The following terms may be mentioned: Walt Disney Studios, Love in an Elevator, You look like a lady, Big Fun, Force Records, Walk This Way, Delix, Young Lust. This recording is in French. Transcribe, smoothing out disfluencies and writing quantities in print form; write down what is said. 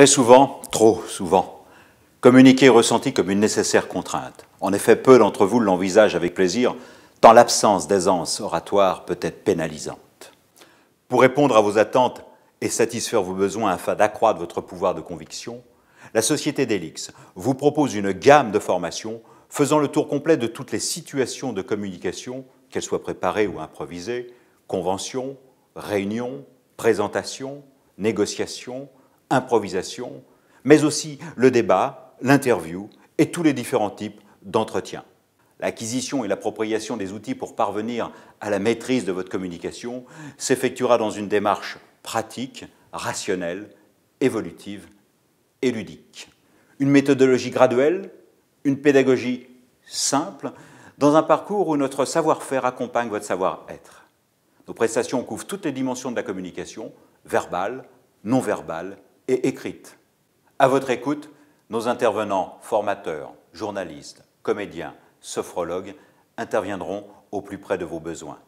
Très souvent, trop souvent, communiquer est ressenti comme une nécessaire contrainte. En effet, peu d'entre vous l'envisagent avec plaisir, tant l'absence d'aisance oratoire peut être pénalisante. Pour répondre à vos attentes et satisfaire vos besoins afin d'accroître votre pouvoir de conviction, la société Delix vous propose une gamme de formations faisant le tour complet de toutes les situations de communication, qu'elles soient préparées ou improvisées, conventions, réunions, présentations, négociations, improvisations, mais aussi le débat, l'interview et tous les différents types d'entretiens. L'acquisition et l'appropriation des outils pour parvenir à la maîtrise de votre communication s'effectuera dans une démarche pratique, rationnelle, évolutive et ludique. Une méthodologie graduelle, une pédagogie simple, dans un parcours où notre savoir-faire accompagne votre savoir-être. Nos prestations couvrent toutes les dimensions de la communication, verbale, non-verbale et écrite. À votre écoute, nos intervenants, formateurs, journalistes, comédiens, sophrologues interviendront au plus près de vos besoins.